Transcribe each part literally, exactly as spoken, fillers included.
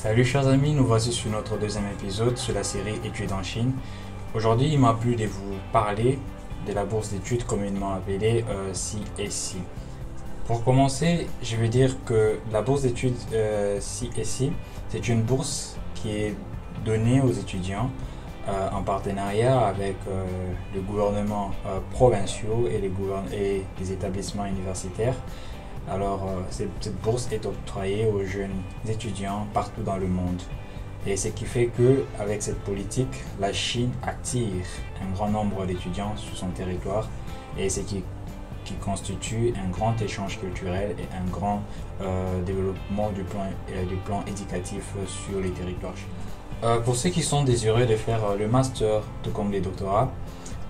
Salut chers amis, nous voici sur notre deuxième épisode sur la série Études en Chine. Aujourd'hui, il m'a plu de vous parler de la bourse d'études communément appelée euh, C S C. Pour commencer, je vais dire que la bourse d'études euh, C S C, c'est une bourse qui est donnée aux étudiants euh, en partenariat avec euh, les gouvernements euh, provinciaux et les, gouvern- et les établissements universitaires. Alors, euh, cette bourse est octroyée aux jeunes étudiants partout dans le monde. Et ce qui fait qu'avec cette politique, la Chine attire un grand nombre d'étudiants sur son territoire et ce qui, qui constitue un grand échange culturel et un grand euh, développement du plan, euh, du plan éducatif sur les territoires chinois. Euh, pour ceux qui sont désireux de faire euh, le master tout comme les doctorats,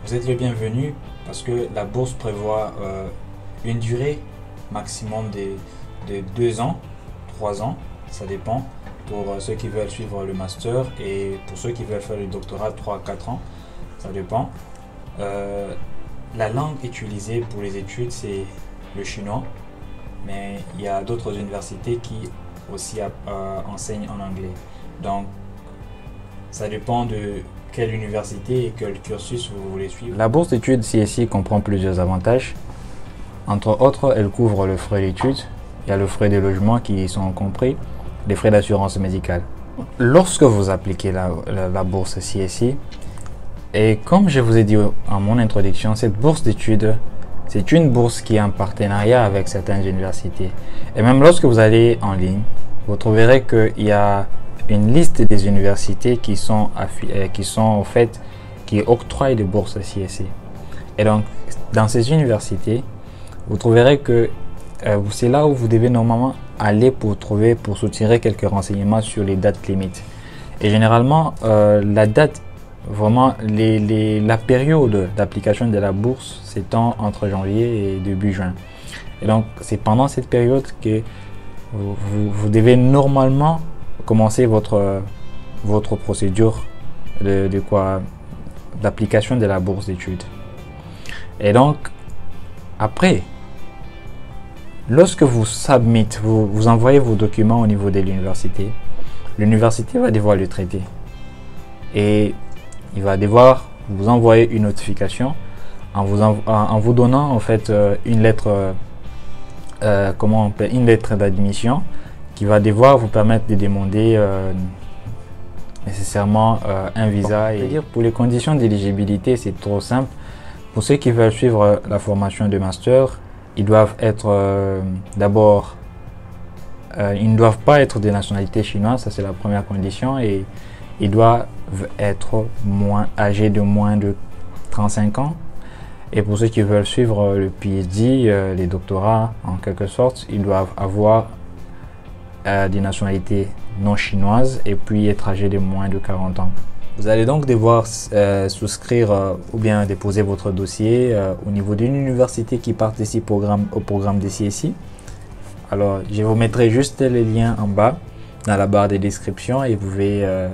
vous êtes les bienvenus parce que la bourse prévoit euh, une durée maximum de, de deux ans, trois ans, ça dépend, pour ceux qui veulent suivre le master et pour ceux qui veulent faire le doctorat, trois à quatre ans, ça dépend. Euh, la langue utilisée pour les études, c'est le chinois, mais il y a d'autres universités qui aussi euh, enseignent en anglais. Donc, ça dépend de quelle université et quel cursus vous voulez suivre. La bourse d'études C S C comprend plusieurs avantages. Entre autres, elle couvre le frais d'études, il y a le frais de logement qui y sont compris, les frais d'assurance médicale. Lorsque vous appliquez la, la, la bourse C S C, et comme je vous ai dit en mon introduction, cette bourse d'études, c'est une bourse qui est en partenariat avec certaines universités. Et même lorsque vous allez en ligne, vous trouverez qu'il y a une liste des universités qui sont, qui sont en fait, qui octroient des bourses C S C. Et donc, dans ces universités, vous trouverez que euh, c'est là où vous devez normalement aller pour trouver, pour soutirer quelques renseignements sur les dates limites. Et généralement, euh, la date, vraiment, les, les, la période d'application de la bourse s'étend entre janvier et début juin. Et donc, c'est pendant cette période que vous, vous, vous devez normalement commencer votre, votre procédure de, de quoi, d'application de la bourse d'études. Et donc, après, lorsque vous submit, vous, vous envoyez vos documents au niveau de l'université, l'université va devoir le traiter et il va devoir vous envoyer une notification en vous, en, en vous donnant en fait euh, une lettre, euh, comment on peut, une lettre d'admission qui va devoir vous permettre de demander euh, nécessairement euh, un visa. Et dire pour les conditions d'éligibilité, c'est trop simple. Pour ceux qui veulent suivre la formation de master, ils doivent être euh, d'abord, euh, ils ne doivent pas être de nationalité chinoise, ça c'est la première condition, et ils doivent être moins âgés de moins de trente-cinq ans. Et pour ceux qui veulent suivre le P H D, euh, les doctorats en quelque sorte, ils doivent avoir euh, des nationalités non chinoises et puis être âgés de moins de quarante ans. Vous allez donc devoir euh, souscrire euh, ou bien déposer votre dossier euh, au niveau d'une université qui participe au programme, au programme de C S C. Alors, je vous mettrai juste les liens en bas dans la barre de description et vous pouvez euh,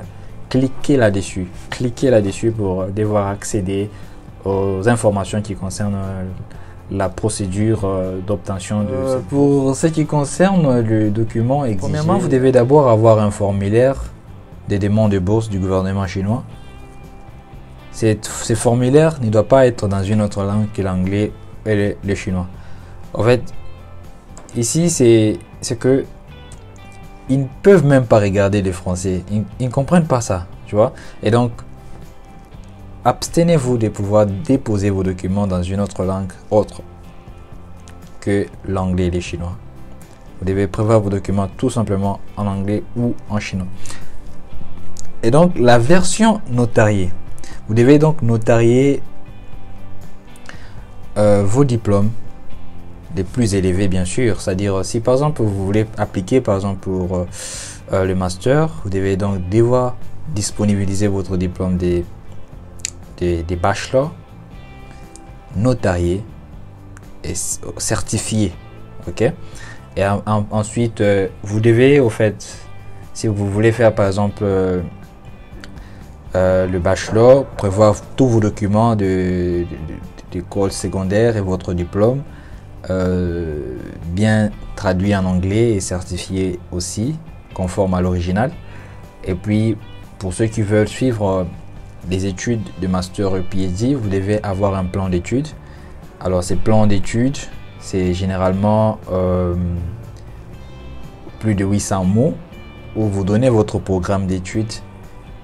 cliquer là-dessus. Cliquez là-dessus pour euh, devoir accéder aux informations qui concernent euh, la procédure euh, d'obtention de... Euh, pour ce qui concerne le document exigé, premièrement, vous devez d'abord avoir un formulaire des demandes de bourse du gouvernement chinois. Cette, ces formulaires ne doivent pas être dans une autre langue que l'anglais et le, le chinois. En fait, ici, c'est que ils ne peuvent même pas regarder les Français. Ils, ils ne comprennent pas ça, tu vois. Et donc, abstenez-vous de pouvoir déposer vos documents dans une autre langue autre que l'anglais et les chinois. Vous devez prévoir vos documents tout simplement en anglais ou en chinois. Et donc, la version notariée. Vous devez donc notarier euh, vos diplômes les plus élevés, bien sûr. C'est-à-dire, si par exemple, vous voulez appliquer par exemple pour euh, le master, vous devez donc devoir disponibiliser votre diplôme des, des, des bachelors, notarié et certifié. Ok. Et en, en, ensuite, euh, vous devez, au fait, si vous voulez faire par exemple... Euh, Euh, le bachelor, prévoir tous vos documents de d'école secondaire et votre diplôme, euh, bien traduit en anglais et certifié aussi. conforme à l'original. Et puis, pour ceux qui veulent suivre des études de master PhD, vous devez avoir un plan d'études. Alors, ces plans d'études, c'est généralement euh, plus de huit cents mots où vous donnez votre programme d'études.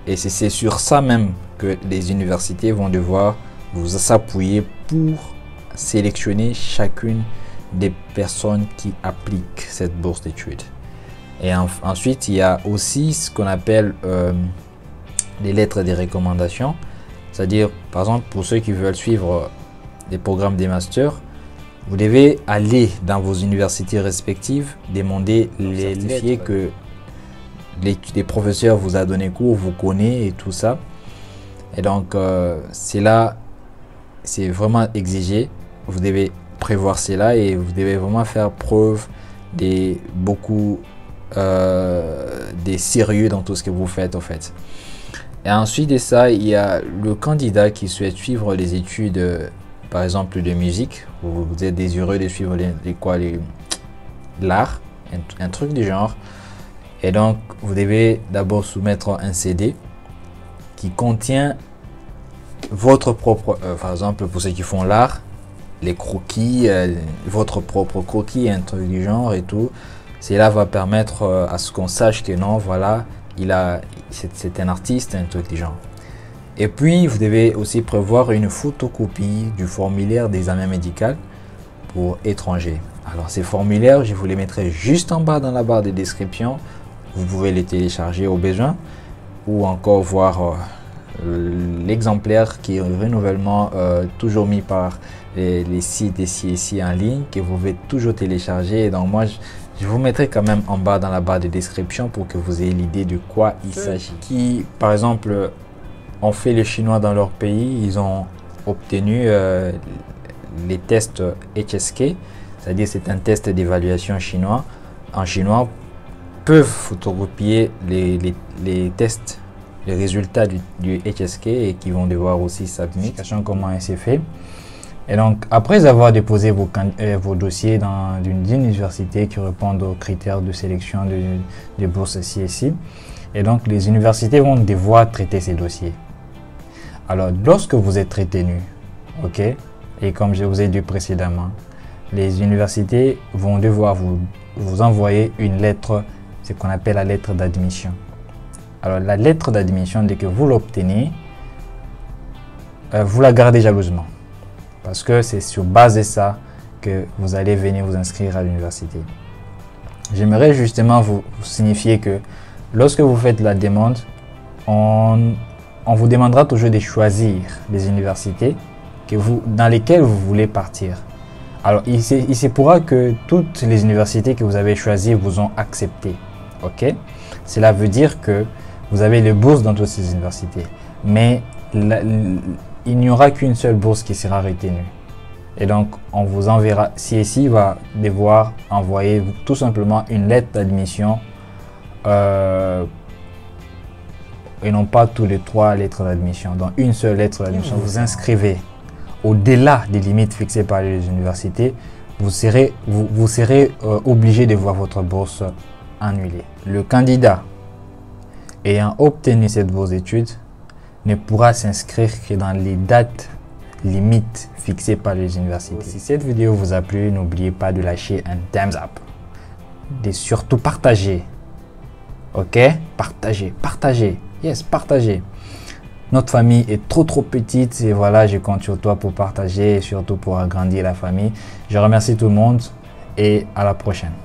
Et c'est sur ça même que les universités vont devoir vous s'appuyer pour sélectionner chacune des personnes qui appliquent cette bourse d'études. Et en, ensuite, il y a aussi ce qu'on appelle euh, les lettres de recommandation. C'est-à-dire, par exemple, pour ceux qui veulent suivre des programmes des masters, vous devez aller dans vos universités respectives, demander, vérifier que les, les professeurs vous a donné cours, vous connaissez et tout ça. Et donc, euh, c'est là, c'est vraiment exigé. Vous devez prévoir cela et vous devez vraiment faire preuve de beaucoup euh, des sérieux dans tout ce que vous faites en fait. Et ensuite de ça, il y a le candidat qui souhaite suivre les études euh, par exemple de musique. Vous, vous êtes désireux de suivre les, les quoi les l'art, un, un truc du genre. Et donc vous devez d'abord soumettre un C D qui contient votre propre euh, par exemple pour ceux qui font l'art, les croquis, euh, votre propre croquis, un truc du genre et tout. Cela va permettre euh, à ce qu'on sache que non, voilà, il a, c'est un artiste, un truc du genre. Et puis, vous devez aussi prévoir une photocopie du formulaire d'examen médical pour étrangers. Alors, ces formulaires, je vous les mettrai juste en bas dans la barre de description. Vous pouvez les télécharger au besoin ou encore voir euh, l'exemplaire qui est renouvellement euh, toujours mis par les, les sites ici ici en ligne que vous pouvez toujours télécharger. Et donc moi je, je vous mettrai quand même en bas dans la barre de description pour que vous ayez l'idée de quoi il s'agit. Qui par exemple ont fait les Chinois dans leur pays, ils ont obtenu euh, les tests H S K, c'est à dire c'est un test d'évaluation chinois en chinois, peuvent photocopier les, les, les tests, les résultats du, du H S K et qui vont devoir aussi s'appuyer, sachant comment c'est fait. Et donc, après avoir déposé vos, euh, vos dossiers dans une université qui répondent aux critères de sélection de, de bourses C S I, et donc les universités vont devoir traiter ces dossiers. Alors, lorsque vous êtes retenu, ok, et comme je vous ai dit précédemment, les universités vont devoir vous, vous envoyer une lettre, ce qu'on appelle la lettre d'admission. Alors, la lettre d'admission, dès que vous l'obtenez, euh, vous la gardez jalousement. Parce que c'est sur base de ça que vous allez venir vous inscrire à l'université. J'aimerais justement vous, vous signifier que lorsque vous faites la demande, on, on vous demandera toujours de choisir les universités que vous, dans lesquelles vous voulez partir. Alors, il se, il se pourra que toutes les universités que vous avez choisies vous ont accepté. Ok? Cela veut dire que vous avez les bourses dans toutes ces universités, mais la, il n'y aura qu'une seule bourse qui sera retenue. Et donc, on vous enverra, C S I va devoir envoyer tout simplement une lettre d'admission euh, et non pas tous les trois lettres d'admission. Dans une seule lettre d'admission, vous vous inscrivez au-delà des limites fixées par les universités, vous serez, vous, vous serez euh, obligé de voir votre bourse annulée. Le candidat ayant obtenu cette bourse d'études ne pourra s'inscrire que dans les dates limites fixées par les universités. Si cette vidéo vous a plu, n'oubliez pas de lâcher un thumbs up, de surtout partager, ok? Partagez, partagez, yes, partagez. Notre famille est trop trop petite et voilà, je compte sur toi pour partager et surtout pour agrandir la famille. Je remercie tout le monde et à la prochaine.